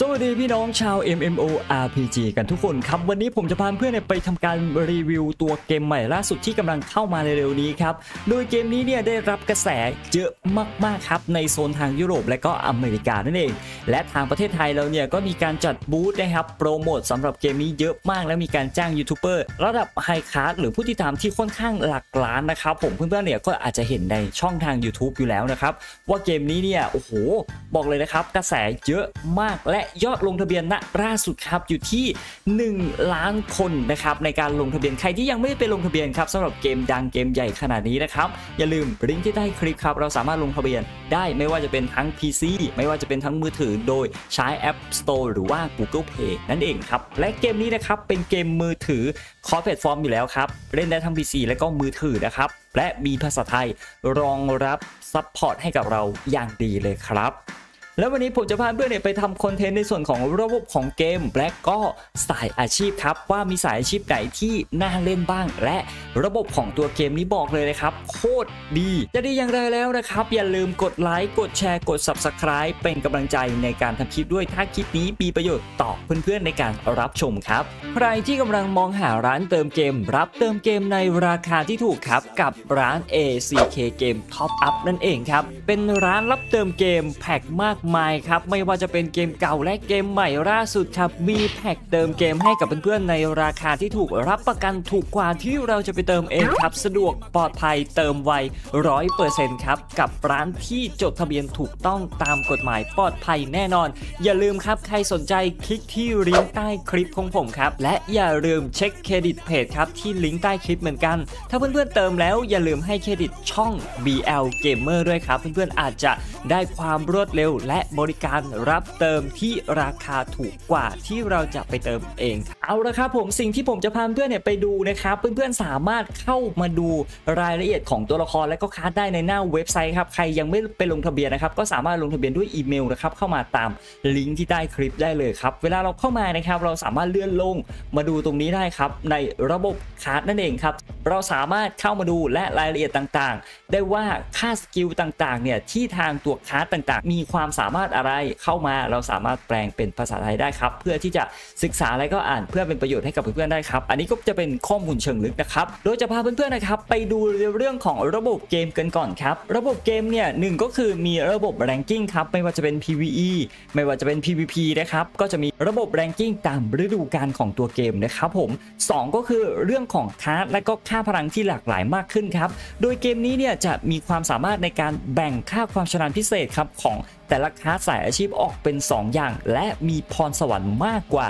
สวัสดีพี่น้องชาว MMORPG กันทุกคนครับวันนี้ผมจะพาเพื่อนไปทำการรีวิวตัวเกมใหม่ล่าสุดที่กำลังเข้ามาเร็วๆนี้ครับโดยเกมนี้เนี่ยได้รับกระแสเยอะมากๆครับในโซนทางยุโรปและก็อเมริกานั่นเองและทางประเทศไทยเราเนี่ยก็มีการจัดบูธนะครับโปรโมทสำหรับเกมนี้เยอะมากและมีการจ้างยูทูบเบอร์ระดับไฮคลาสหรือผู้ติดตามที่ค่อนข้างหลักล้านนะครับผมเพื่อนๆเนี่ยก็อาจจะเห็นในช่องทาง YouTube อยู่แล้วนะครับว่าเกมนี้เนี่ยโอ้โหบอกเลยนะครับกระแสเยอะมากและยอดลงทะเบียนณล่าสุดครับอยู่ที่1ล้านคนนะครับในการลงทะเบียนใครที่ยังไม่ได้ไปลงทะเบียนครับสำหรับเกมดังเกมใหญ่ขนาดนี้นะครับอย่าลืมลิงก์ที่ใต้คลิปครับเราสามารถลงทะเบียนได้ไม่ว่าจะเป็นทั้ง PC ไม่ว่าจะเป็นทั้งมือถือโดยใช้ App Store หรือว่า Google Play นั่นเองครับและเกมนี้นะครับเป็นเกมมือถือคอร์สแพลตฟอร์มอยู่แล้วครับเล่นได้ทั้ง PC และก็มือถือนะครับและมีภาษาไทยรองรับซัพพอร์ตให้กับเราอย่างดีเลยครับแล้ววันนี้ผมจะพาเพื่อนไปทำคอนเทนต์ในส่วนของระบบของเกมและก็สายอาชีพครับว่ามีสายอาชีพไหนที่น่าเล่นบ้างและระบบของตัวเกมนี้บอกเลยนะครับโคตรดีจะดีอย่างไรแล้วนะครับอย่าลืมกดไลค์กดแชร์กด Subscribe เป็นกำลังใจในการทำคลิปด้วยถ้าคลิปนี้มีประโยชน์ต่อเพื่อนๆในการรับชมครับใครที่กำลังมองหาร้านเติมเกมรับเติมเกมในราคาที่ถูกครับกับร้าน ACK Game Top Up นั่นเองครับเป็นร้านรับเติมเกมแพ็คมากครับไม่ว่าจะเป็นเกมเก่าและเกมใหม่ล่าสุดครับมีแพ็กเติมเกมให้กับเพื่อนๆในราคาที่ถูกรับประกันถูกกว่าที่เราจะไปเติมเองครับสะดวกปลอดภัยเติมไว 100% ครับกับร้านที่จดทะเบียนถูกต้องตามกฎหมายปลอดภัยแน่นอนอย่าลืมครับใครสนใจคลิกที่ลิงก์ใต้คลิปของผมครับและอย่าลืมเช็คเครดิตเพจครับที่ลิงก์ใต้คลิปเหมือนกันถ้าเพื่อนๆเติมแล้วอย่าลืมให้เครดิตช่อง BL Gamer ด้วยครับเพื่อนๆอาจจะได้ความรวดเร็วและบริการรับเติมที่ราคาถูกกว่าที่เราจะไปเติมเองเอาละครับผมสิ่งที่ผมจะพาเพื่อนไปดูนะครับเพื่อนๆสามารถเข้ามาดูรายละเอียดของตัวละครและก็คัดได้ในหน้าเว็บไซต์ครับใครยังไม่ไปลงทะเบียนนะครับก็สามารถลงทะเบียนด้วยอีเมลนะครับเข้ามาตามลิงก์ที่ใต้คลิปได้เลยครับเวลาเราเข้ามานะครับเราสามารถเลื่อนลงมาดูตรงนี้ได้ครับในระบบคัดนั่นเองครับเราสามารถเข้ามาดูและรายละเอียดต่างๆได้ว่าค่าสกิลต่างๆเนี่ยที่ทางตัวคัดต่างๆมีความสามารถอะไรเข้ามาเราสามารถแปลงเป็นภาษาไทยได้ครับเพื่อที่จะศึกษาและก็อ่านเพื่อเป็นประโยชน์ให้กับเพื่อนๆได้ครับอันนี้ก็จะเป็นข้อมูลเชิงลึกนะครับโดยจะพาเพื่อนๆนะครับไปดูเรื่องของระบบเกมกันก่อนครับระบบเกมเนี่ยหนึ่งก็คือมีระบบแรงกิ้งครับไม่ว่าจะเป็น PVE ไม่ว่าจะเป็น PVP นะครับก็จะมีระบบแรงกิ้งตามฤดูกาลของตัวเกมนะครับผม2ก็คือเรื่องของคัสและก็ค่าพลังที่หลากหลายมากขึ้นครับโดยเกมนี้เนี่ยจะมีความสามารถในการแบ่งค่าความชำนาญพิเศษครับของแต่ละคัสสายอาชีพออกเป็น2อย่างและมีพรสวรรค์มากกว่า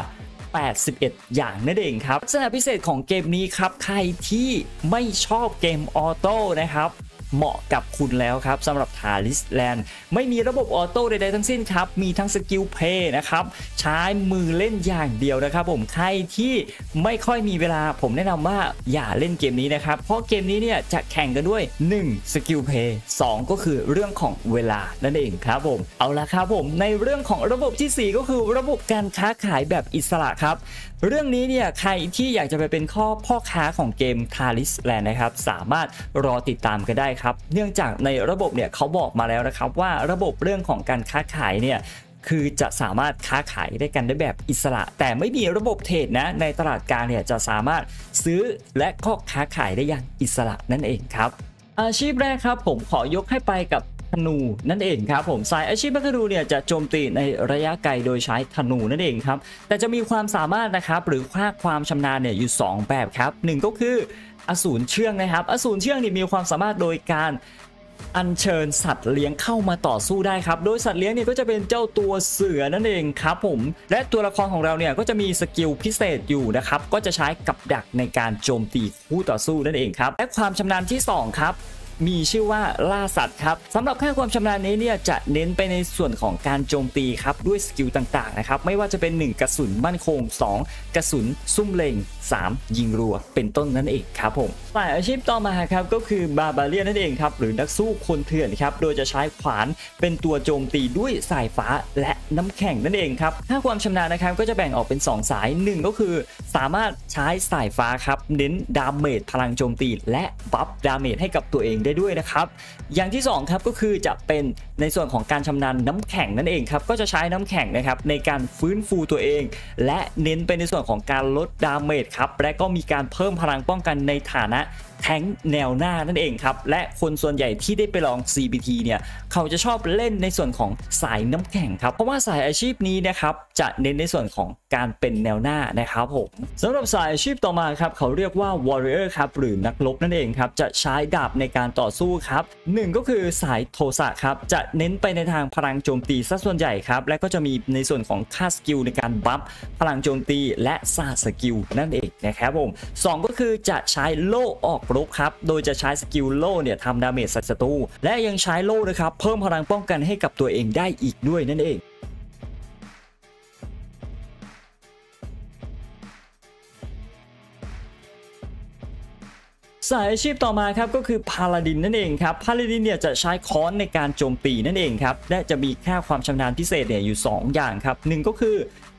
81อย่างนั่นเองครับลักษณะพิเศษของเกมนี้ครับใครที่ไม่ชอบเกมออโต้นะครับเหมาะกับคุณแล้วครับสำหรับ Tarisland ไม่มีระบบออโต้ใดๆทั้งสิ้นครับมีทั้งสกิลเพย์นะครับใช้มือเล่นอย่างเดียวนะครับผมใครที่ไม่ค่อยมีเวลาผมแนะนำว่าอย่าเล่นเกมนี้นะครับเพราะเกมนี้เนี่ยจะแข่งกันด้วย1สกิลเพย์2ก็คือเรื่องของเวลานั่นเองครับผมเอาละครับผมในเรื่องของระบบที่4ก็คือระบบการค้าขายแบบอิสระครับเรื่องนี้เนี่ยใครที่อยากจะไปเป็นพ่อค้าของเกม Tarisland นะครับสามารถรอติดตามกันได้ครับเนื่องจากในระบบเนี่ยเขาบอกมาแล้วนะครับว่าระบบเรื่องของการค้าขายเนี่ยคือจะสามารถค้าขายได้กันได้แบบอิสระแต่ไม่มีระบบเทรดนะในตลาดกลางเนี่ยจะสามารถซื้อและก็ค้าขายได้อย่างอิสระนั่นเองครับอาชีพแรกครับผมขอยกให้ไปกับธนูนั่นเองครับผมสายอาชีพธนูเนี่ยจะโจมตีในระยะไกลโดยใช้ธนูนั่นเองครับแต่จะมีความสามารถนะครับหรือค่าความชำนาญเนี่ยอยู่2แบบครับ1ก็คืออสูรเชื่องนะครับอสูรเชื่องนี่มีความสามารถโดยการอัญเชิญสัตว์เลี้ยงเข้ามาต่อสู้ได้ครับโดยสัตว์เลี้ยงเนี่ยก็จะเป็นเจ้าตัวเสือนั่นเองครับผมและตัวละครของเราเนี่ยก็จะมีสกิลพิเศษอยู่นะครับก็จะใช้กับดักในการโจมตีคู่ต่อสู้นั่นเองครับและความชำนาญที่2ครับมีชื่อว่าล่าสัตว์ครับสำหรับค่าความชำนาญนี้เนี่ยจะเน้นไปในส่วนของการโจมตีครับด้วยสกิลต่างๆนะครับไม่ว่าจะเป็น1กระสุนมั่นคง2กระสุนซุ่มเล็ง3ยิงรัวเป็นต้นนั่นเองครับผมสายอาชีพต่อมาครับก็คือบาบาเรียนนั่นเองครับหรือนักสู้คนเถื่อนครับโดยจะใช้ขวานเป็นตัวโจมตีด้วยสายฟ้าและน้ำแข็งนั่นเองครับค่าความชำนาญนะครับก็จะแบ่งออกเป็น2สาย1ก็คือสามารถใช้สายฟ้าครับเน้นดาเมจพลังโจมตีและบัฟดาเมจให้กับตัวเองได้ด้วยนะครับอย่างที่2ครับก็คือจะเป็น ในส่วนของการชำนาญน้ำแข็งนั่นเองครับก็จะใช้น้ำแข็งนะครับในการฟื้นฟูตัวเองและเน้นไปในส่วนของการลดดาเมจครับและก็มีการเพิ่มพลังป้องกันในฐานะแทงค์แนวหน้านั่นเองครับและคนส่วนใหญ่ที่ได้ไปลอง CBT เนี่ยเขาจะชอบเล่นในส่วนของสายน้ำแข็งครับเพราะว่าสายอาชีพนี้นะครับจะเน้นในส่วนของการเป็นแนวหน้านะครับผมสำหรับสายอาชีพต่อมาครับเขาเรียกว่า Warrior ครับหรือนักรบนั่นเองครับจะใช้ดาบในการต่อสู้ครับ1ก็คือสายโทสะครับจะเน้นไปในทางพลังโจมตีซะส่วนใหญ่ครับและก็จะมีในส่วนของค่าสกิลในการบัฟพลังโจมตีและซาสกิลนั่นเองนะครับผม2ก็คือจะใช้โล่ออกรบครับโดยจะใช้สกิลโล่เนี่ยทำดาเมจใส่ศัตรูและยังใช้โล่นะครับเพิ่มพลังป้องกันให้กับตัวเองได้อีกด้วยนั่นเองสายอาชีพต่อมาครับก็คือพาลาดินนั่นเองครับพาลาดินเนี่ยจะใช้ค้อนในการโจมตีนั่นเองครับและจะมีค่าความชำนาญพิเศษเนี่ยอยู่2อย่างครับ1ก็คือ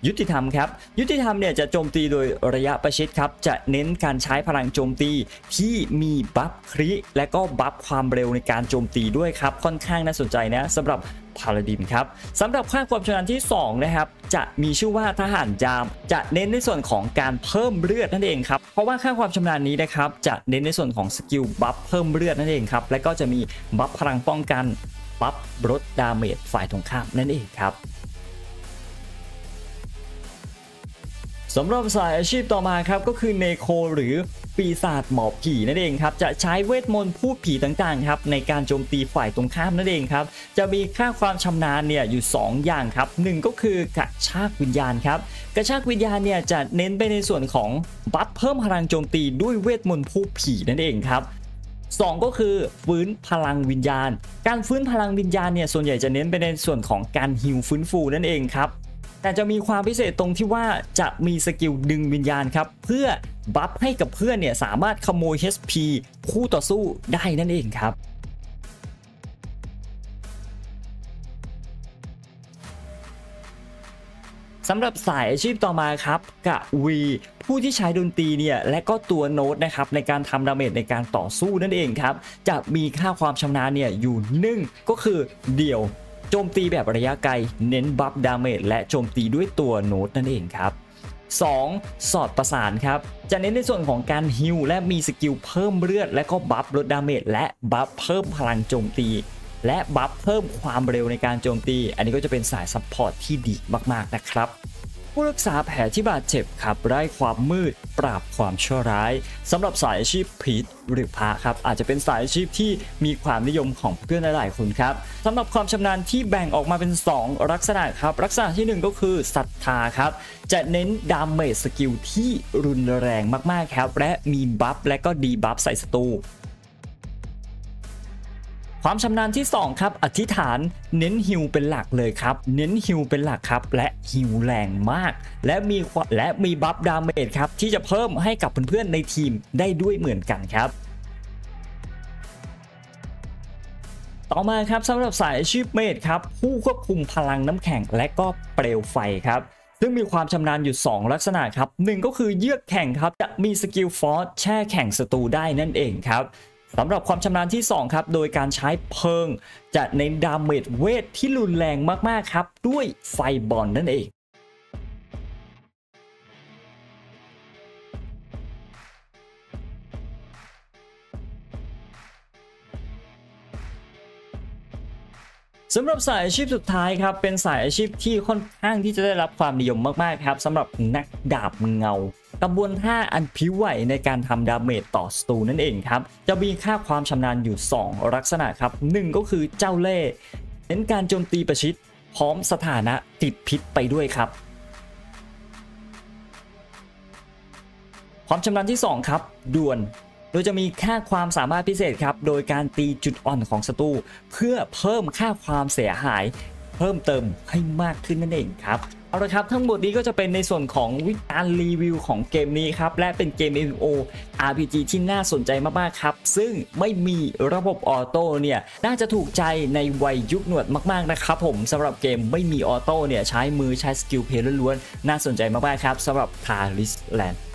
ยุติธรรมครับยุติธรรมเนี่ยจะโจมตีโดยระยะประชิดครับจะเน้นการใช้พลังโจมตีที่มีบัฟคริและก็บัฟความเร็วในการโจมตีด้วยครับค่อนข้างน่าสนใจนะสำหรับพาลาดินครับสำหรับค่าความชำนาญที่2นะครับจะมีชื่อว่าทหารยามจะเน้นในส่วนของการเพิ่มเลือดนั่นเองครับเพราะว่าค่าความชำนาญนี้นะครับจะเน้นในส่วนของสกิลบัฟเพิ่มเลือดนั่นเองครับและก็จะมีบัฟพลังป้องกันบัฟลดดาเมจฝ่ายตรงข้ามนั่นเองครับสำหรับสายอาชีพต่อมาครับก็คือเนโคหรือปีศาจหมอผีนั่นเองครับจะใช้เวทมนต์พูดผีต่างๆครับในการโจมตีฝ่ายตรงข้ามนั่นเองครับจะมีค่าความชำนาญเนี่ยอยู่2อย่างครับ1ก็คือกระชากวิญญาณครับกระชากวิญญาณเนี่ยจะเน้นไปในส่วนของบัฟเพิ่มพลังโจมตีด้วยเวทมนต์พูดผีนั่นเองครับ2ก็คือฟื้นพลังวิญญาณการฟื้นพลังวิญญาณเนี่ยส่วนใหญ่จะเน้นไปในส่วนของการฮีลฟื้นฟูนั่นเองครับแต่จะมีความพิเศษตรงที่ว่าจะมีสกิลดึงวิญญาณครับเพื่อบัฟให้กับเพื่อนเนี่ยสามารถขโมย HP คู่ต่อสู้ได้นั่นเองครับสำหรับสายอาชีพต่อมาครับกะวีผู้ที่ใช้ดนตรีเนี่ยและก็ตัวโน้ตนะครับในการทำดาเมจในการต่อสู้นั่นเองครับจะมีค่าความชำนาญเนี่ยอยู่1ก็คือเดี่ยวโจมตีแบบระยะไกลเน้นบัฟดาเมจและโจมตีด้วยตัวโน้ตนั่นเองครับ2สอดประสานครับจะเน้นในส่วนของการฮีลและมีสกิลเพิ่มเลือดและก็บัฟลดดาเมจและบัฟเพิ่มพลังโจมตีและบัฟเพิ่มความเร็วในการโจมตีอันนี้ก็จะเป็นสายซัพพอร์ตที่ดีมากๆนะครับผู้รักษาแผลที่บาดเจ็บครับไล่ความมืดปราบความชั่วร้ายสำหรับสายอาชีพผีหรือพระครับอาจจะเป็นสายอาชีพที่มีความนิยมของเพื่อนหลายๆคนครับสำหรับความชำนาญที่แบ่งออกมาเป็น2ลักษณะครับลักษณะที่1ก็คือศรัทธาครับจะเน้นดาเมจสกิลที่รุนแรงมากๆครับและมีบัฟและก็ดีบัฟใส่ศัตรูความชำนาญที่2ครับอธิษฐานเน้นฮิลเป็นหลักเลยครับเน้นฮิลเป็นหลักครับและฮิลแรงมากและมีบัฟดาเมจครับที่จะเพิ่มให้กับเพื่อนๆในทีมได้ด้วยเหมือนกันครับต่อมาครับสำหรับสายอาชีพเมจครับผู้ควบคุมพลังน้ำแข็งและก็เปลวไฟครับซึ่งมีความชำนาญอยู่2ลักษณะครับ1ก็คือเยือกแข็งครับจะมีสกิลฟอร์สแช่แข็งศัตรูได้นั่นเองครับสำหรับความชำนาญที่2ครับโดยการใช้เพลิงจะเน้นดาเมจเวทที่รุนแรงมากๆครับด้วยไฟบอลนั่นเองสำหรับสายอาชีพสุดท้ายครับเป็นสายอาชีพที่ค่อนข้างที่จะได้รับความนิยมมากๆครับสำหรับนักดาบเงากระบวนท่าอันผิวไหวในการทำดาเมจต่อศัตรูนั่นเองครับจะมีค่าความชำนาญอยู่2ลักษณะครับ1ก็คือเจ้าเล่ห์เน้นการโจมตีประชิดพร้อมสถานะติดพิษไปด้วยครับความชำนาญที่2ครับดวลโดยจะมีค่าความสามารถพิเศษครับโดยการตีจุดอ่อนของศัตรูเพื่อเพิ่มค่าความเสียหายเพิ่มเติมให้มากขึ้นนั่นเองครับเอาละครับทั้งหมดนี้ก็จะเป็นในส่วนของวิจารณ์รีวิวของเกมนี้ครับและเป็นเกม MMORPG ที่น่าสนใจมากๆครับซึ่งไม่มีระบบออโต้เนี่ยน่าจะถูกใจในวัยยุคหนวดมากๆนะครับผมสำหรับเกมไม่มีออโต้เนี่ยใช้มือใช้สกิลเพลย์ล้วนๆน่าสนใจมากๆครับสำหรับ Tarisland